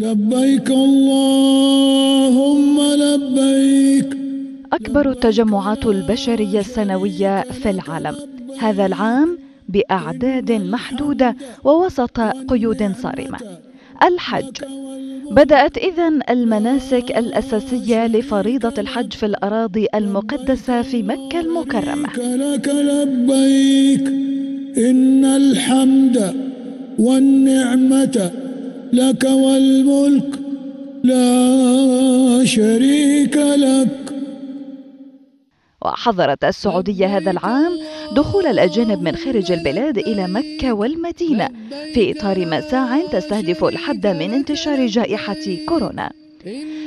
لبيك اللهم لبيك. أكبر التجمعات البشرية السنوية في العالم هذا العام بأعداد محدودة ووسط قيود صارمة. الحج. بدأت إذن المناسك الأساسية لفريضة الحج في الأراضي المقدسة في مكة المكرمة. لك لبيك إن الحمد والنعمة لك والملك لا شريك لك. وحظرت السعودية هذا العام دخول الأجانب من خارج البلاد إلى مكة والمدينة في إطار مساع تستهدف الحد من انتشار جائحة كورونا.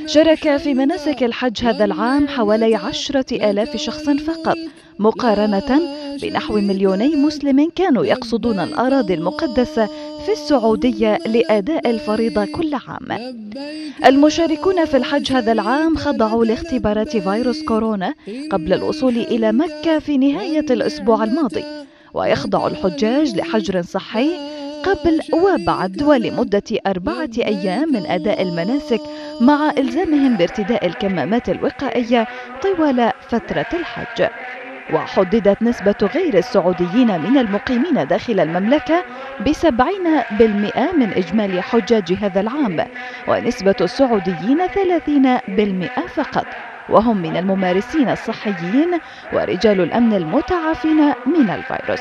شارك في مناسك الحج هذا العام حوالي 10,000 شخص فقط، مقارنة بنحو 2 مليون مسلم كانوا يقصدون الأراضي المقدسة في السعودية لأداء الفريضة كل عام. المشاركون في الحج هذا العام خضعوا لاختبارات فيروس كورونا قبل الوصول إلى مكة في نهاية الأسبوع الماضي، ويخضع الحجاج لحجر صحي قبل وبعد ولمدة 4 أيام من أداء المناسك، مع إلزامهم بارتداء الكمامات الوقائية طوال فترة الحج. وحددت نسبة غير السعوديين من المقيمين داخل المملكة ب70% من إجمالي حجاج هذا العام، ونسبة السعوديين 30% فقط، وهم من الممارسين الصحيين ورجال الأمن المتعافين من الفيروس.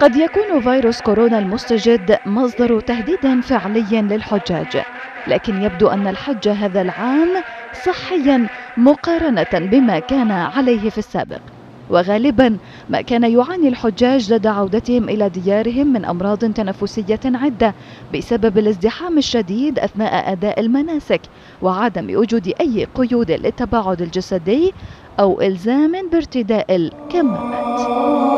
قد يكون فيروس كورونا المستجد مصدر تهديد فعلي للحجاج، لكن يبدو أن الحج هذا العام صحيا مقارنة بما كان عليه في السابق، وغالبا ما كان يعاني الحجاج لدى عودتهم إلى ديارهم من أمراض تنفسية عدة بسبب الازدحام الشديد أثناء أداء المناسك، وعدم وجود أي قيود للتباعد الجسدي أو إلزام بارتداء الكمامات.